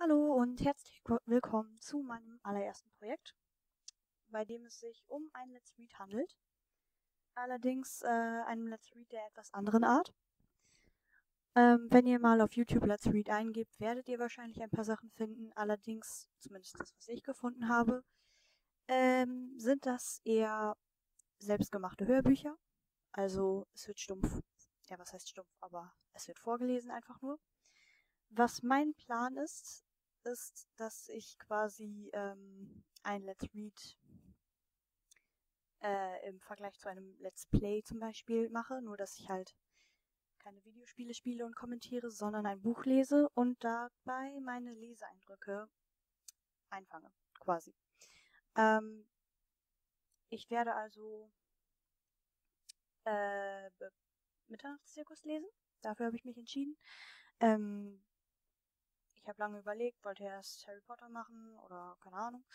Hallo und herzlich willkommen zu meinem allerersten Projekt, bei dem es sich um ein Let's Read handelt. Allerdings einem Let's Read der etwas anderen Art. Wenn ihr mal auf YouTube Let's Read eingebt, werdet ihr wahrscheinlich ein paar Sachen finden. Allerdings, zumindest das, was ich gefunden habe, sind das eher selbstgemachte Hörbücher. Also es wird stumpf, ja was heißt stumpf, aber es wird vorgelesen einfach nur. Was mein Plan ist, ist, dass ich quasi ein Let's Read im Vergleich zu einem Let's Play zum Beispiel mache, nur dass ich halt keine Videospiele spiele und kommentiere, sondern ein Buch lese und dabei meine Leseeindrücke einfange, quasi. Ich werde also Mitternachtszirkus lesen, dafür habe ich mich entschieden. Ich habe lange überlegt, wollte erst Harry Potter machen oder keine Ahnung,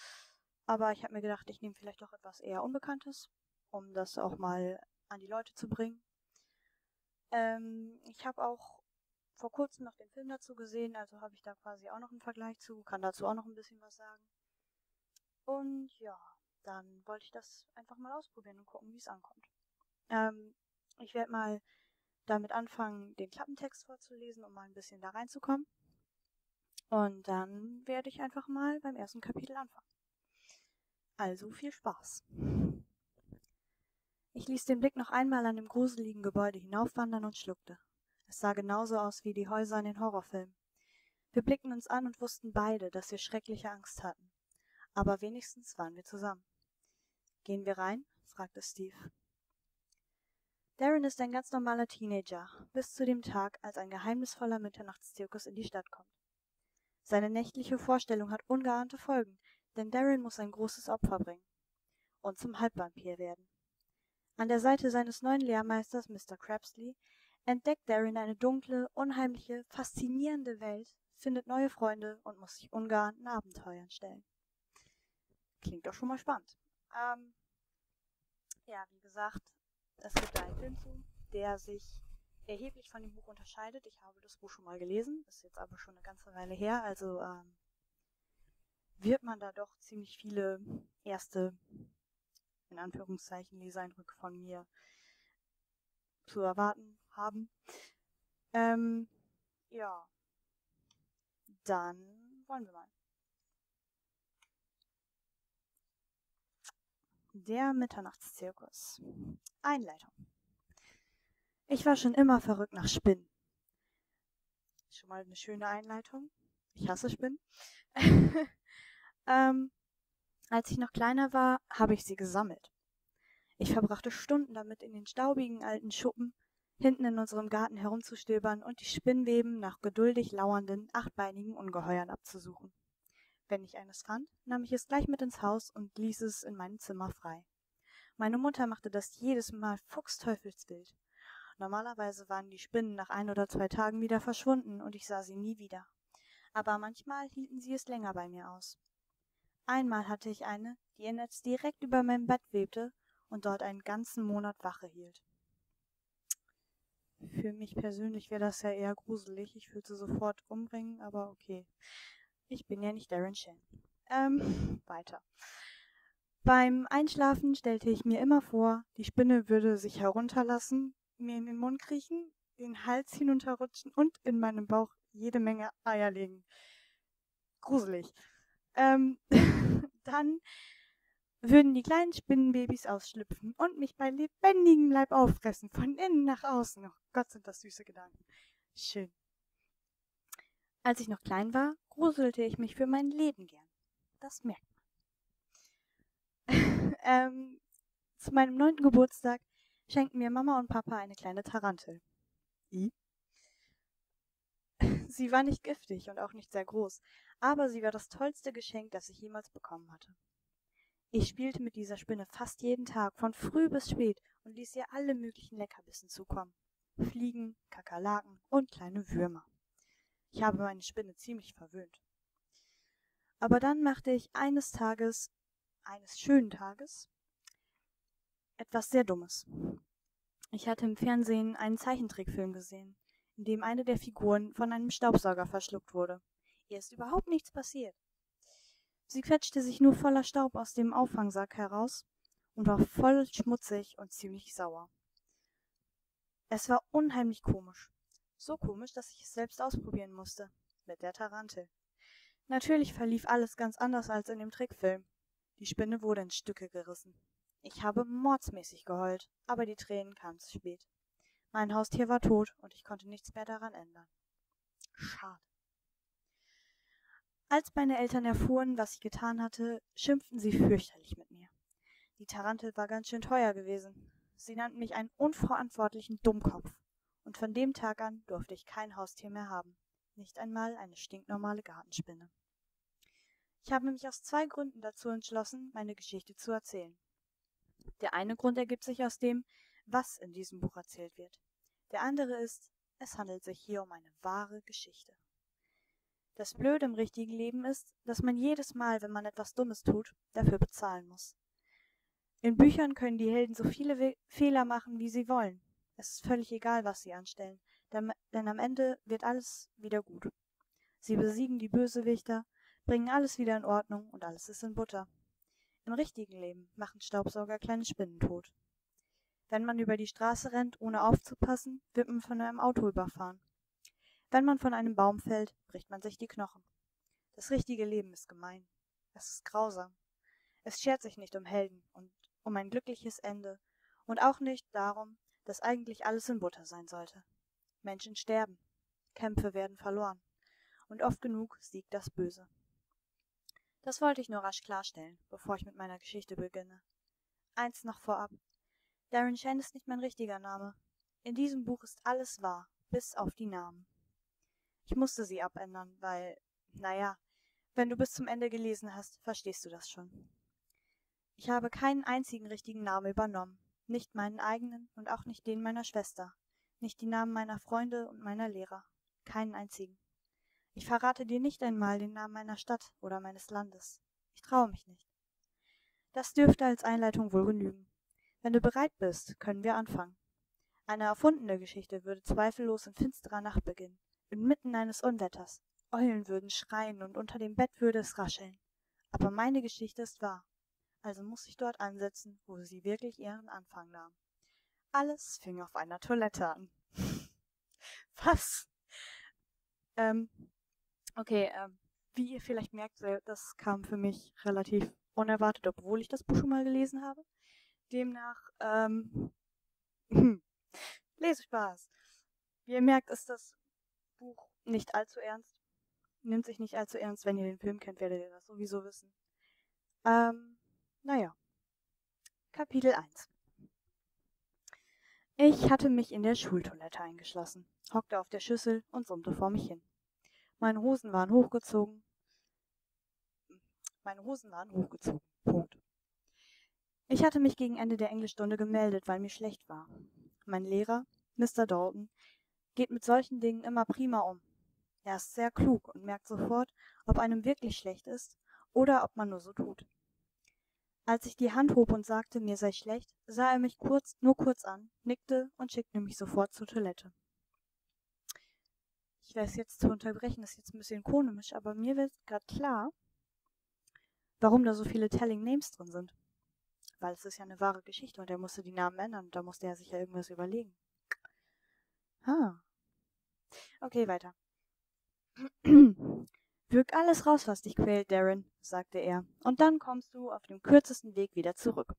aber ich habe mir gedacht, ich nehme vielleicht doch etwas eher Unbekanntes, um das auch mal an die Leute zu bringen. Ich habe auch vor kurzem noch den Film dazu gesehen, also habe ich da quasi auch noch einen Vergleich zu, kann dazu auch noch ein bisschen was sagen. Und ja, dann wollte ich das einfach mal ausprobieren und gucken, wie es ankommt. Ich werde mal damit anfangen, den Klappentext vorzulesen, um mal ein bisschen da reinzukommen. Und dann werde ich einfach mal beim ersten Kapitel anfangen. Also viel Spaß! Ich ließ den Blick noch einmal an dem gruseligen Gebäude hinaufwandern und schluckte. Es sah genauso aus wie die Häuser in den Horrorfilmen. Wir blickten uns an und wussten beide, dass wir schreckliche Angst hatten. Aber wenigstens waren wir zusammen. »Gehen wir rein?« fragte Steve. Darren ist ein ganz normaler Teenager, bis zu dem Tag, als ein geheimnisvoller Mitternachtszirkus in die Stadt kommt. Seine nächtliche Vorstellung hat ungeahnte Folgen, denn Darren muss ein großes Opfer bringen und zum Halbvampir werden. An der Seite seines neuen Lehrmeisters Mr. Crabsley entdeckt Darren eine dunkle, unheimliche, faszinierende Welt, findet neue Freunde und muss sich ungeahnten Abenteuern stellen. Klingt doch schon mal spannend. Ja, wie gesagt, es gibt einen Film zu, der sich erheblich von dem Buch unterscheidet. Ich habe das Buch schon mal gelesen, ist jetzt aber schon eine ganze Weile her, also wird man da doch ziemlich viele erste, in Anführungszeichen, Leseeindrücke von mir zu erwarten haben. Ja, dann wollen wir mal. Der Mitternachtszirkus. Einleitung. Ich war schon immer verrückt nach Spinnen. Schon mal eine schöne Einleitung. Ich hasse Spinnen. Als ich noch kleiner war, habe ich sie gesammelt. Ich verbrachte Stunden damit, in den staubigen alten Schuppen hinten in unserem Garten herumzustöbern und die Spinnweben nach geduldig lauernden, achtbeinigen Ungeheuern abzusuchen. Wenn ich eines fand, nahm ich es gleich mit ins Haus und ließ es in meinem Zimmer frei. Meine Mutter machte das jedes Mal fuchsteufelswild. Normalerweise waren die Spinnen nach 1 oder 2 Tagen wieder verschwunden und ich sah sie nie wieder. Aber manchmal hielten sie es länger bei mir aus. Einmal hatte ich eine, die ihr Netz direkt über meinem Bett webte und dort einen ganzen Monat Wache hielt. Für mich persönlich wäre das ja eher gruselig. Ich würde sie sofort umbringen, aber okay. Ich bin ja nicht Darren Shan. Weiter. Beim Einschlafen stellte ich mir immer vor, die Spinne würde sich herunterlassen, mir in den Mund kriechen, den Hals hinunterrutschen und in meinem Bauch jede Menge Eier legen. Gruselig. Dann würden die kleinen Spinnenbabys ausschlüpfen und mich bei lebendigem Leib auffressen, von innen nach außen. Oh Gott, sind das süße Gedanken. Schön. Als ich noch klein war, gruselte ich mich für mein Leben gern. Das merkt man. Zu meinem 9. Geburtstag schenkten mir Mama und Papa eine kleine Tarantel. Sie war nicht giftig und auch nicht sehr groß, aber sie war das tollste Geschenk, das ich jemals bekommen hatte. Ich spielte mit dieser Spinne fast jeden Tag, von früh bis spät, und ließ ihr alle möglichen Leckerbissen zukommen. Fliegen, Kakerlaken und kleine Würmer. Ich habe meine Spinne ziemlich verwöhnt. Aber dann machte ich eines schönen Tages, etwas sehr Dummes. Ich hatte im Fernsehen einen Zeichentrickfilm gesehen, in dem eine der Figuren von einem Staubsauger verschluckt wurde, Ihr ist überhaupt nichts passiert. Sie quetschte sich nur voller Staub aus dem Auffangsack heraus und war voll schmutzig und ziemlich sauer. Es war unheimlich komisch. So komisch, dass ich es selbst ausprobieren musste. Mit der Tarantel. Natürlich verlief alles ganz anders als in dem Trickfilm. Die Spinne wurde in Stücke gerissen. Ich habe mordsmäßig geheult, aber die Tränen kamen zu spät. Mein Haustier war tot und ich konnte nichts mehr daran ändern. Schade. Als meine Eltern erfuhren, was ich getan hatte, schimpften sie fürchterlich mit mir. Die Tarantel war ganz schön teuer gewesen. Sie nannten mich einen unverantwortlichen Dummkopf. Und von dem Tag an durfte ich kein Haustier mehr haben. Nicht einmal eine stinknormale Gartenspinne. Ich habe mich aus zwei Gründen dazu entschlossen, meine Geschichte zu erzählen. Der eine Grund ergibt sich aus dem, was in diesem Buch erzählt wird. Der andere ist, es handelt sich hier um eine wahre Geschichte. Das Blöde im richtigen Leben ist, dass man jedes Mal, wenn man etwas Dummes tut, dafür bezahlen muss. In Büchern können die Helden so viele Fehler machen, wie sie wollen. Es ist völlig egal, was sie anstellen, denn am Ende wird alles wieder gut. Sie besiegen die Bösewichter, bringen alles wieder in Ordnung und alles ist in Butter. Im richtigen Leben machen Staubsauger kleine Spinnen tot. Wenn man über die Straße rennt, ohne aufzupassen, wird man von einem Auto überfahren. Wenn man von einem Baum fällt, bricht man sich die Knochen. Das richtige Leben ist gemein. Es ist grausam. Es schert sich nicht um Helden und um ein glückliches Ende und auch nicht darum, dass eigentlich alles in Butter sein sollte. Menschen sterben, Kämpfe werden verloren und oft genug siegt das Böse. Das wollte ich nur rasch klarstellen, bevor ich mit meiner Geschichte beginne. Eins noch vorab. Darren Shan ist nicht mein richtiger Name. In diesem Buch ist alles wahr, bis auf die Namen. Ich musste sie abändern, weil, naja, wenn du bis zum Ende gelesen hast, verstehst du das schon. Ich habe keinen einzigen richtigen Namen übernommen. Nicht meinen eigenen und auch nicht den meiner Schwester. Nicht die Namen meiner Freunde und meiner Lehrer. Keinen einzigen. Ich verrate dir nicht einmal den Namen meiner Stadt oder meines Landes. Ich traue mich nicht. Das dürfte als Einleitung wohl genügen. Wenn du bereit bist, können wir anfangen. Eine erfundene Geschichte würde zweifellos in finsterer Nacht beginnen. Inmitten eines Unwetters. Eulen würden schreien und unter dem Bett würde es rascheln. Aber meine Geschichte ist wahr. Also muss ich dort ansetzen, wo sie wirklich ihren Anfang nahm. Alles fing auf einer Toilette an. Was? Okay, wie ihr vielleicht merkt, das kam für mich relativ unerwartet, obwohl ich das Buch schon mal gelesen habe. Demnach, Lesespaß. Wie ihr merkt, ist das Buch nicht allzu ernst. Nimmt sich nicht allzu ernst. Wenn ihr den Film kennt, werdet ihr das sowieso wissen. Naja, Kapitel 1. Ich hatte mich in der Schultoilette eingeschlossen, hockte auf der Schüssel und summte vor mich hin. Meine Hosen waren hochgezogen. Punkt. Ich hatte mich gegen Ende der Englischstunde gemeldet, weil mir schlecht war. Mein Lehrer, Mr. Dalton, geht mit solchen Dingen immer prima um. Er ist sehr klug und merkt sofort, ob einem wirklich schlecht ist oder ob man nur so tut. Als ich die Hand hob und sagte, mir sei schlecht, sah er mich nur kurz an, nickte und schickte mich sofort zur Toilette. Ich weiß jetzt zu unterbrechen, ist jetzt ein bisschen komisch, aber mir wird gerade klar, warum da so viele Telling Names drin sind. Weil es ist ja eine wahre Geschichte und er musste die Namen ändern und da musste er sich ja irgendwas überlegen. Okay, weiter. Würg alles raus, was dich quält, Darren, sagte er, und dann kommst du auf dem kürzesten Weg wieder zurück.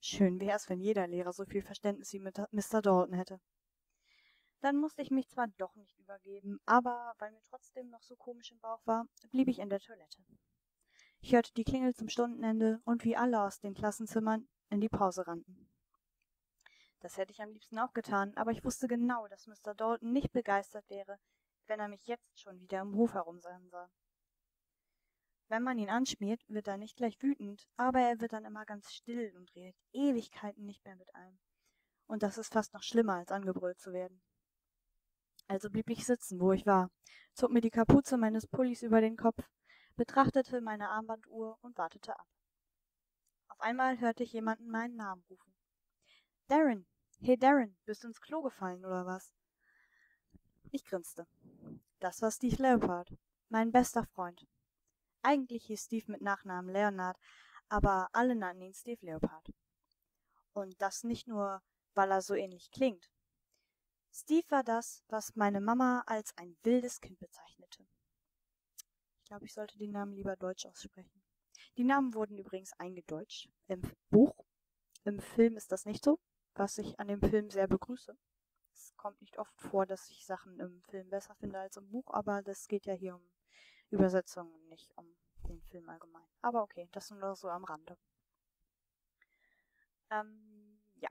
Schön wär's, wenn jeder Lehrer so viel Verständnis wie Mr. Dalton hätte. Dann musste ich mich zwar doch nicht übergeben, aber weil mir trotzdem noch so komisch im Bauch war, blieb ich in der Toilette. Ich hörte die Klingel zum Stundenende und wie alle aus den Klassenzimmern in die Pause rannten. Das hätte ich am liebsten auch getan, aber ich wusste genau, dass Mr. Dalton nicht begeistert wäre, wenn er mich jetzt schon wieder im Hof herumsehen soll. Wenn man ihn anschmiert, wird er nicht gleich wütend, aber er wird dann immer ganz still und redet Ewigkeiten nicht mehr mit einem. Und das ist fast noch schlimmer, als angebrüllt zu werden. Also blieb ich sitzen, wo ich war, zog mir die Kapuze meines Pullis über den Kopf, betrachtete meine Armbanduhr und wartete ab. Auf einmal hörte ich jemanden meinen Namen rufen. Darren! Hey Darren, bist du ins Klo gefallen, oder was? Ich grinste. Das war Steve Leopard. Mein bester Freund. Eigentlich hieß Steve mit Nachnamen Leonard, aber alle nannten ihn Steve Leopard. Und das nicht nur, weil er so ähnlich klingt. Steve war das, was meine Mama als ein wildes Kind bezeichnete. Ich glaube, ich sollte den Namen lieber deutsch aussprechen. Die Namen wurden übrigens eingedeutscht im Buch. Im Film ist das nicht so, was ich an dem Film sehr begrüße. Es kommt nicht oft vor, dass ich Sachen im Film besser finde als im Buch, aber das geht ja hier um Übersetzung und nicht um den Film allgemein. Aber okay, das nur so am Rande. Ja.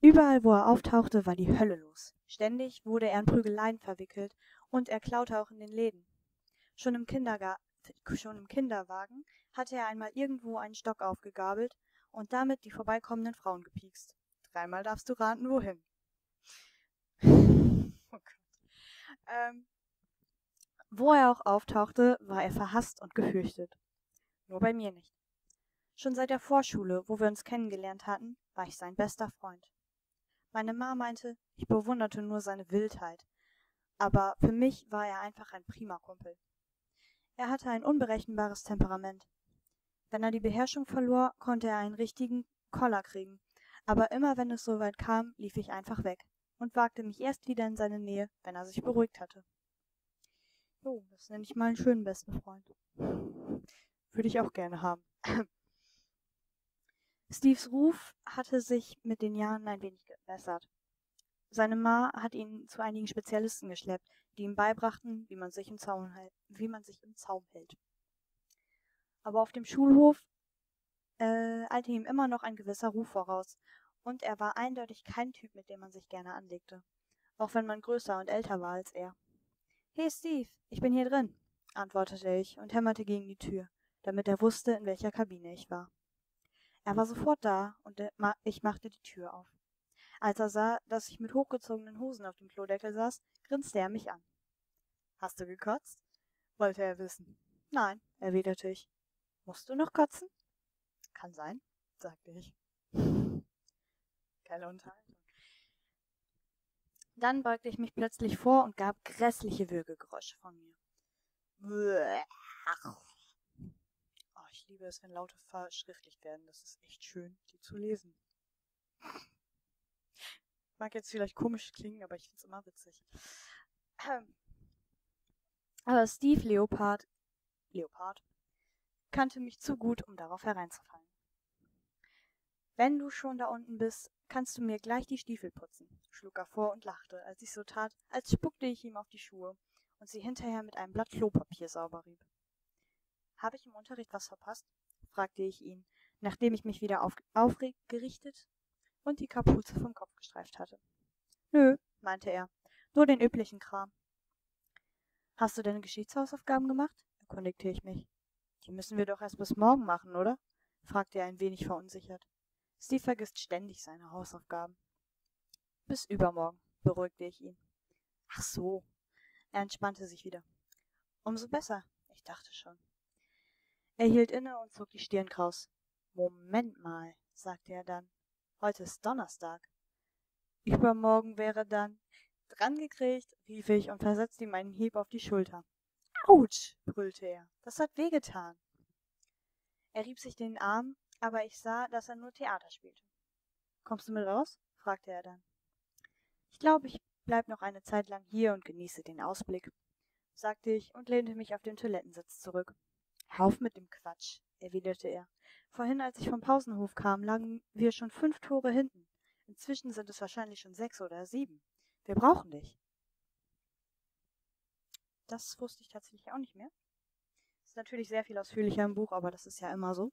Überall, wo er auftauchte, war die Hölle los. Ständig wurde er in Prügeleien verwickelt und er klaute auch in den Läden. Schon im Kinderwagen hatte er einmal irgendwo einen Stock aufgegabelt und damit die vorbeikommenden Frauen gepiekst. Dreimal darfst du raten, wohin. Oh Gott. Wo er auch auftauchte, war er verhasst und gefürchtet. Nur bei mir nicht. Schon seit der Vorschule, wo wir uns kennengelernt hatten, war ich sein bester Freund. Meine Ma meinte, ich bewunderte nur seine Wildheit. Aber für mich war er einfach ein prima Kumpel. Er hatte ein unberechenbares Temperament. Wenn er die Beherrschung verlor, konnte er einen richtigen Koller kriegen. Aber immer wenn es soweit kam, lief ich einfach weg und wagte mich erst wieder in seine Nähe, wenn er sich beruhigt hatte. So, das nenne ich mal einen schönen besten Freund. Würde ich auch gerne haben. Steves Ruf hatte sich mit den Jahren ein wenig gebessert. Seine Ma hat ihn zu einigen Spezialisten geschleppt, die ihm beibrachten, wie man sich im Zaum hält. Aber auf dem Schulhof eilte ihm immer noch ein gewisser Ruf voraus und er war eindeutig kein Typ, mit dem man sich gerne anlegte, auch wenn man größer und älter war als er. »Hey Steve, ich bin hier drin«, antwortete ich und hämmerte gegen die Tür, damit er wusste, in welcher Kabine ich war. Er war sofort da und ich machte die Tür auf. Als er sah, dass ich mit hochgezogenen Hosen auf dem Klodeckel saß, grinste er mich an. »Hast du gekotzt?« wollte er wissen. »Nein«, erwiderte ich. »Musst du noch kotzen?« »Kann sein«, sagte ich. Geile Unterhaltung. Dann beugte ich mich plötzlich vor und gab grässliche Würgegeräusche von mir. Oh, ich liebe es, wenn Laute verschriftlicht werden. Das ist echt schön, die zu lesen. Mag jetzt vielleicht komisch klingen, aber ich finde es immer witzig. Aber Steve Leopard kannte mich zu gut, um darauf hereinzufallen. »Wenn du schon da unten bist, kannst du mir gleich die Stiefel putzen«, schlug er vor und lachte, als ich so tat, als spuckte ich ihm auf die Schuhe und sie hinterher mit einem Blatt Klopapier sauber rieb. »Habe ich im Unterricht was verpasst?« fragte ich ihn, nachdem ich mich wieder aufgerichtet und die Kapuze vom Kopf gestreift hatte. »Nö«, meinte er, »nur den üblichen Kram.« »Hast du deine Geschichtshausaufgaben gemacht?« erkundigte ich mich. »Die müssen wir doch erst bis morgen machen, oder?« fragte er ein wenig verunsichert. Steve vergisst ständig seine Hausaufgaben. »Bis übermorgen«, beruhigte ich ihn. »Ach so«, er entspannte sich wieder. »Umso besser«, ich dachte schon. Er hielt inne und zog die Stirn kraus. »Moment mal«, sagte er dann. »Heute ist Donnerstag.« »Übermorgen wäre dann...« »Drangekriegt«, rief ich und versetzte ihm einen Hieb auf die Schulter. »Autsch«, brüllte er. »Das hat wehgetan.« Er rieb sich den Arm, aber ich sah, dass er nur Theater spielte. »Kommst du mit raus?« fragte er dann. »Ich glaube, ich bleib noch eine Zeit lang hier und genieße den Ausblick«, sagte ich und lehnte mich auf den Toilettensitz zurück. »Hör auf mit dem Quatsch«, erwiderte er. »Vorhin, als ich vom Pausenhof kam, lagen wir schon 5 Tore hinten. Inzwischen sind es wahrscheinlich schon 6 oder 7. Wir brauchen dich.« Das wusste ich tatsächlich auch nicht mehr. Ist natürlich sehr viel ausführlicher im Buch, aber das ist ja immer so.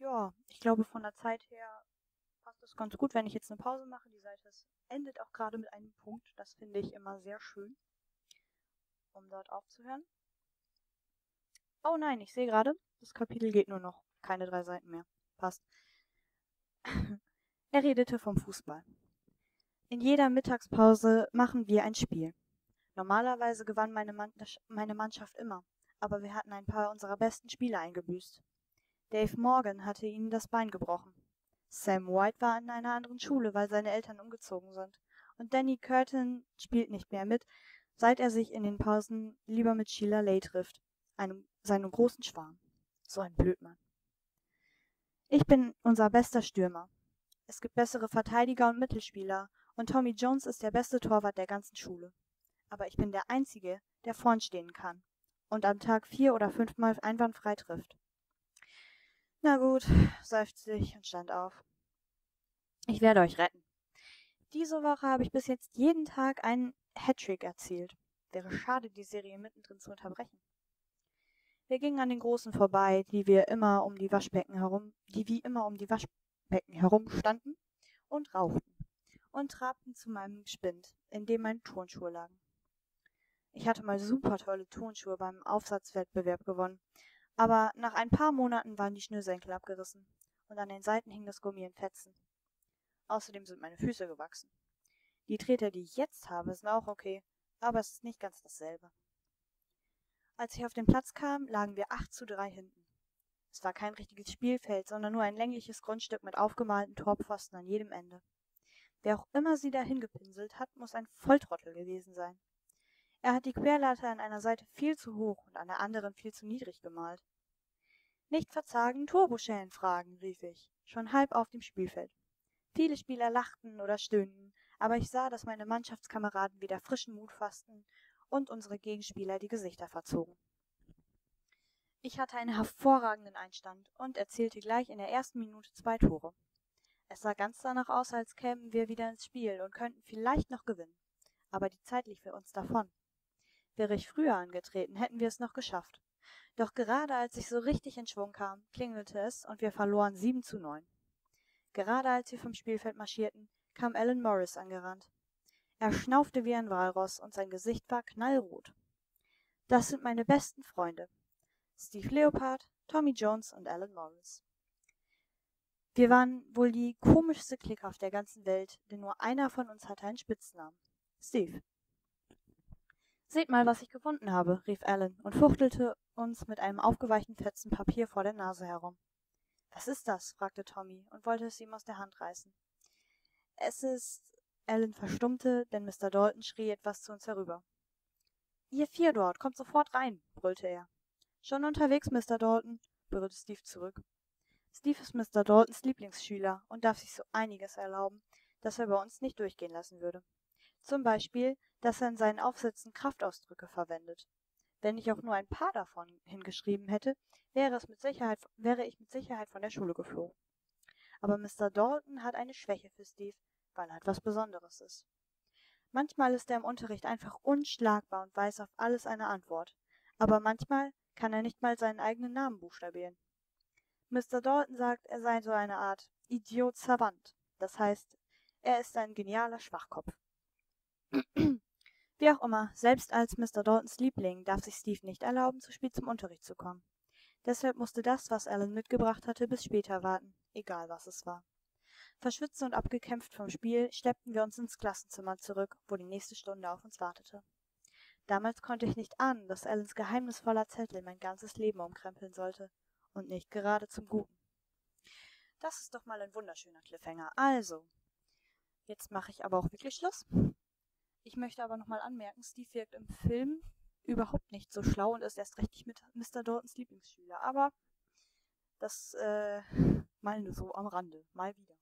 Ja, ich glaube, von der Zeit her passt es ganz gut, wenn ich jetzt eine Pause mache. Die Seite endet auch gerade mit einem Punkt. Das finde ich immer sehr schön, um dort aufzuhören. Oh nein, ich sehe gerade, das Kapitel geht nur noch. Keine 3 Seiten mehr. Passt. Er redete vom Fußball. »In jeder Mittagspause machen wir ein Spiel. Normalerweise gewann meine Mannschaft immer, aber wir hatten ein paar unserer besten Spieler eingebüßt. Dave Morgan hatte ihnen das Bein gebrochen. Sam White war in einer anderen Schule, weil seine Eltern umgezogen sind. Und Danny Curtin spielt nicht mehr mit, seit er sich in den Pausen lieber mit Sheila Lay trifft, seinem großen Schwarm. So ein Blödmann. Ich bin unser bester Stürmer. Es gibt bessere Verteidiger und Mittelspieler und Tommy Jones ist der beste Torwart der ganzen Schule. Aber ich bin der Einzige, der vorn stehen kann und am Tag 4 oder 5 Mal einwandfrei trifft. Na gut, seufzte ich und stand auf. Ich werde euch retten. Diese Woche habe ich bis jetzt jeden Tag einen Hattrick erzielt. Wäre schade, die Serie mittendrin zu unterbrechen. Wir gingen an den Großen vorbei, die wie immer um die Waschbecken herum standen und rauchten und trabten zu meinem Spind, in dem meine Turnschuhe lagen. Ich hatte mal super tolle Turnschuhe beim Aufsatzwettbewerb gewonnen, aber nach ein paar Monaten waren die Schnürsenkel abgerissen und an den Seiten hing das Gummi in Fetzen. Außerdem sind meine Füße gewachsen. Die Treter, die ich jetzt habe, sind auch okay, aber es ist nicht ganz dasselbe. Als ich auf den Platz kam, lagen wir 8:3 hinten. Es war kein richtiges Spielfeld, sondern nur ein längliches Grundstück mit aufgemalten Torpfosten an jedem Ende. Wer auch immer sie dahin gepinselt hat, muss ein Volltrottel gewesen sein. Er hat die Querlatte an einer Seite viel zu hoch und an der anderen viel zu niedrig gemalt. »Nicht verzagen, Turboschälen fragen«, rief ich, schon halb auf dem Spielfeld. Viele Spieler lachten oder stöhnten, aber ich sah, dass meine Mannschaftskameraden wieder frischen Mut fassten und unsere Gegenspieler die Gesichter verzogen. Ich hatte einen hervorragenden Einstand und erzielte gleich in der ersten Minute 2 Tore. Es sah ganz danach aus, als kämen wir wieder ins Spiel und könnten vielleicht noch gewinnen, aber die Zeit lief für uns davon. Wäre ich früher angetreten, hätten wir es noch geschafft. Doch gerade als ich so richtig in Schwung kam, klingelte es und wir verloren 7:9. Gerade als wir vom Spielfeld marschierten, kam Alan Morris angerannt. Er schnaufte wie ein Walross und sein Gesicht war knallrot. Das sind meine besten Freunde. Steve Leopard, Tommy Jones und Alan Morris. Wir waren wohl die komischste Clique auf der ganzen Welt, denn nur einer von uns hatte einen Spitznamen. Steve. Seht mal, was ich gefunden habe, rief Alan und fuchtelte uns mit einem aufgeweichten Fetzen Papier vor der Nase herum. Was ist das? Fragte Tommy und wollte es ihm aus der Hand reißen. Es ist... Alan verstummte, denn Mr. Dalton schrie etwas zu uns herüber. »Ihr 4 dort, kommt sofort rein«, brüllte er. »Schon unterwegs, Mr. Dalton«, berührte Steve zurück. Steve ist Mr. Daltons Lieblingsschüler und darf sich so einiges erlauben, das er bei uns nicht durchgehen lassen würde. Zum Beispiel, dass er in seinen Aufsätzen Kraftausdrücke verwendet. Wenn ich auch nur ein paar davon hingeschrieben hätte, wäre ich mit Sicherheit von der Schule geflogen. Aber Mr. Dalton hat eine Schwäche für Steve, weil er etwas Besonderes ist. Manchmal ist er im Unterricht einfach unschlagbar und weiß auf alles eine Antwort, aber manchmal kann er nicht mal seinen eigenen Namen buchstabieren. Mr. Dalton sagt, er sei so eine Art Idiot Savant, das heißt, er ist ein genialer Schwachkopf. Wie auch immer, selbst als Mr. Daltons Liebling darf sich Steve nicht erlauben, zu spät zum Unterricht zu kommen. Deshalb musste das, was Alan mitgebracht hatte, bis später warten, egal was es war. Verschwitzt und abgekämpft vom Spiel, schleppten wir uns ins Klassenzimmer zurück, wo die nächste Stunde auf uns wartete. Damals konnte ich nicht ahnen, dass Alans geheimnisvoller Zettel mein ganzes Leben umkrempeln sollte. Und nicht gerade zum Guten. Das ist doch mal ein wunderschöner Cliffhanger. Also, jetzt mache ich aber auch wirklich Schluss. Ich möchte aber nochmal anmerken, Steve wirkt im Film überhaupt nicht so schlau und ist erst recht nicht mit Mr. Daltons Lieblingsschüler. Aber das mal nur so am Rande, mal wieder.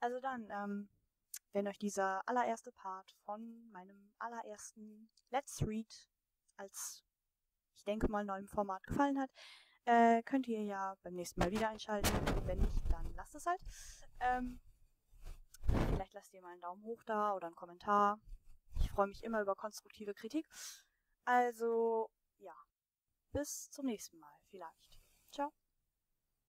Also dann, wenn euch dieser allererste Part von meinem allerersten Let's Read als, ich denke mal, neuem Format gefallen hat, könnt ihr ja beim nächsten Mal wieder einschalten. Wenn nicht, dann lasst es halt. Vielleicht lasst ihr mal einen Daumen hoch da oder einen Kommentar. Ich freue mich immer über konstruktive Kritik. Also, ja, bis zum nächsten Mal vielleicht. Ciao.